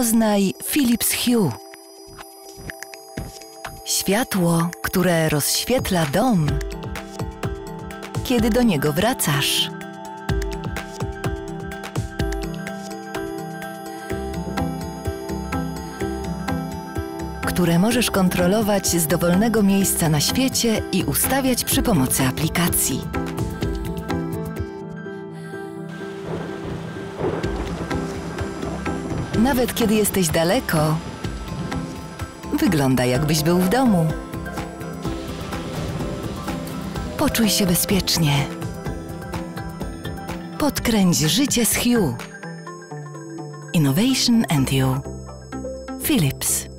Poznaj Philips Hue. Światło, które rozświetla dom, kiedy do niego wracasz. Które możesz kontrolować z dowolnego miejsca na świecie i ustawiać przy pomocy aplikacji. Nawet kiedy jesteś daleko, wygląda, jakbyś był w domu. Poczuj się bezpiecznie. Podkręć życie z Hue. Innovation and You. Philips.